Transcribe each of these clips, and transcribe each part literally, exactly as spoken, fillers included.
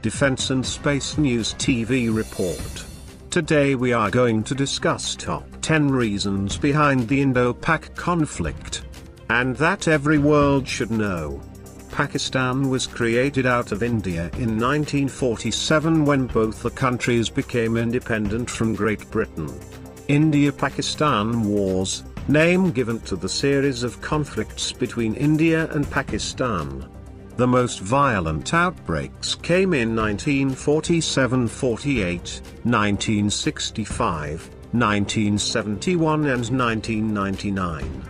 Defence and Space News T V report. Today we are going to discuss top ten reasons behind the Indo-Pak conflict. And that every world should know. Pakistan was created out of India in nineteen forty-seven when both the countries became independent from Great Britain. India-Pakistan Wars, name given to the series of conflicts between India and Pakistan. The most violent outbreaks came in nineteen forty-seven forty-eight, nineteen sixty-five, nineteen seventy-one and nineteen ninety-nine.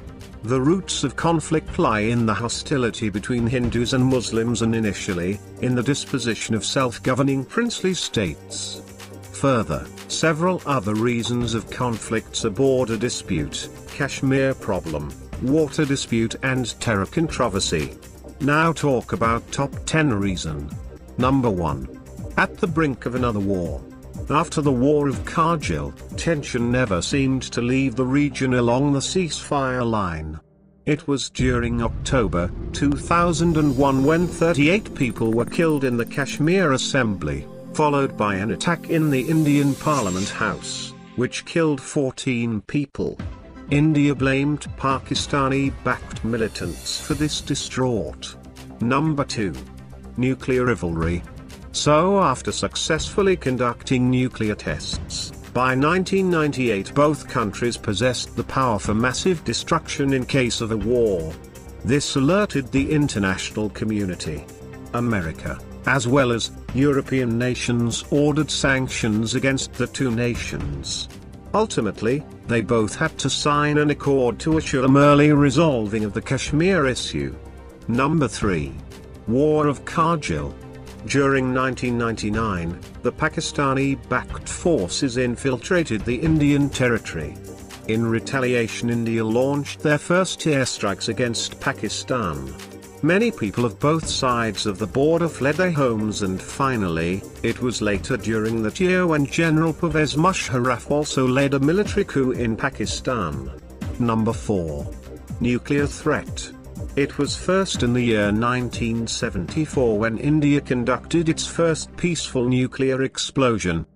The roots of conflict lie in the hostility between Hindus and Muslims and initially, in the disposition of self-governing princely states. Further, several other reasons of conflicts are border dispute, Kashmir problem, water dispute and terror controversy. Now talk about top ten reason. Number one. At the brink of another war. After the War of Kargil, tension never seemed to leave the region along the ceasefire line. It was during October two thousand one when thirty-eight people were killed in the Kashmir Assembly, followed by an attack in the Indian Parliament House, which killed fourteen people. India blamed Pakistani-backed militants for this distraught. Number two. Nuclear rivalry. So after successfully conducting nuclear tests, by nineteen ninety-eight both countries possessed the power for massive destruction in case of a war. This alerted the international community. America, as well as European nations, ordered sanctions against the two nations. Ultimately, they both had to sign an accord to assure an early resolving of the Kashmir issue. Number three. War of Kargil. During nineteen ninety-nine, the Pakistani-backed forces infiltrated the Indian territory. In retaliation, India launched their first airstrikes against Pakistan. Many people of both sides of the border fled their homes, and finally, it was later during that year when General Pervez Musharraf also led a military coup in Pakistan. Number four. Nuclear threat. It was first in the year nineteen seventy-four when India conducted its first peaceful nuclear explosion.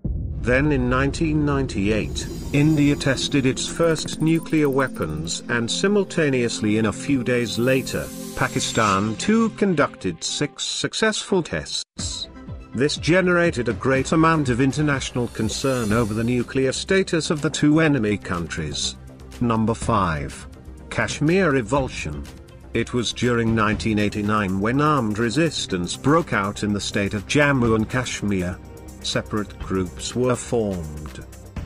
Then in nineteen ninety-eight, India tested its first nuclear weapons, and simultaneously in a few days later, Pakistan too conducted six successful tests. This generated a great amount of international concern over the nuclear status of the two enemy countries. Number five. Kashmir revulsion. It was during nineteen eighty-nine when armed resistance broke out in the state of Jammu and Kashmir. Separate groups were formed.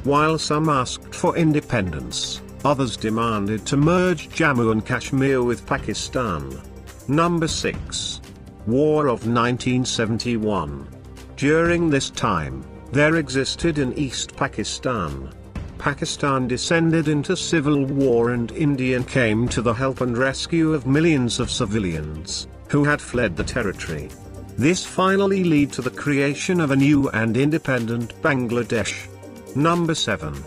While some asked for independence, others demanded to merge Jammu and Kashmir with Pakistan. Number six. War of nineteen seventy-one. During this time, there existed in East Pakistan. Pakistan descended into civil war and India came to the help and rescue of millions of civilians, who had fled the territory. This finally led to the creation of a new and independent Bangladesh. Number seven.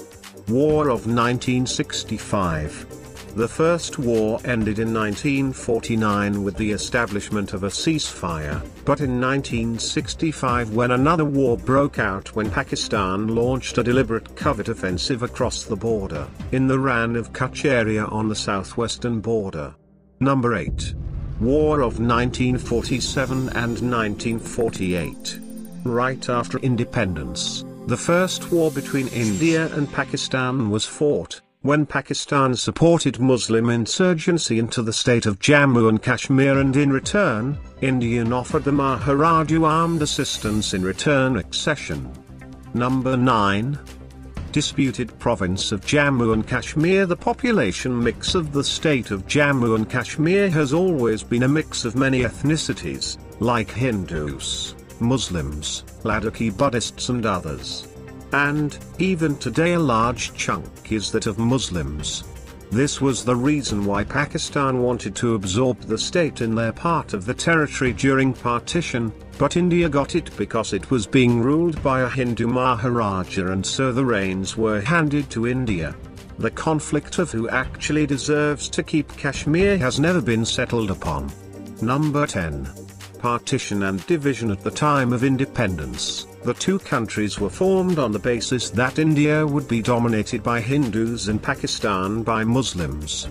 War of nineteen sixty-five. The first war ended in nineteen forty-nine with the establishment of a ceasefire, but in nineteen sixty-five when another war broke out when Pakistan launched a deliberate covert offensive across the border, in the Ran of Kuch area on the southwestern border. Number eight. War of nineteen forty-seven and nineteen forty-eight. Right after independence, the first war between India and Pakistan was fought, when Pakistan supported Muslim insurgency into the state of Jammu and Kashmir, and in return, India offered the Maharaja armed assistance in return accession. Number nine. Disputed province of Jammu and Kashmir. The population mix of the state of Jammu and Kashmir has always been a mix of many ethnicities, like Hindus, Muslims, Ladakhi Buddhists and others. And, even today, a large chunk is that of Muslims. This was the reason why Pakistan wanted to absorb the state in their part of the territory during partition, but India got it because it was being ruled by a Hindu Maharaja, and so the reins were handed to India. The conflict of who actually deserves to keep Kashmir has never been settled upon. Number ten. partition and division at the time of independence, the two countries were formed on the basis that India would be dominated by Hindus and Pakistan by Muslims.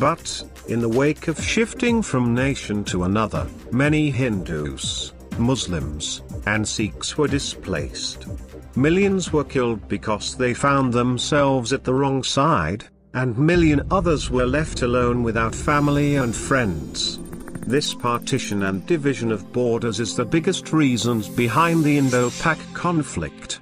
But, in the wake of shifting from nation to another, many Hindus, Muslims, and Sikhs were displaced. Millions were killed because they found themselves at the wrong side, and million others were left alone without family and friends. This partition and division of borders is the biggest reasons behind the Indo-Pak conflict.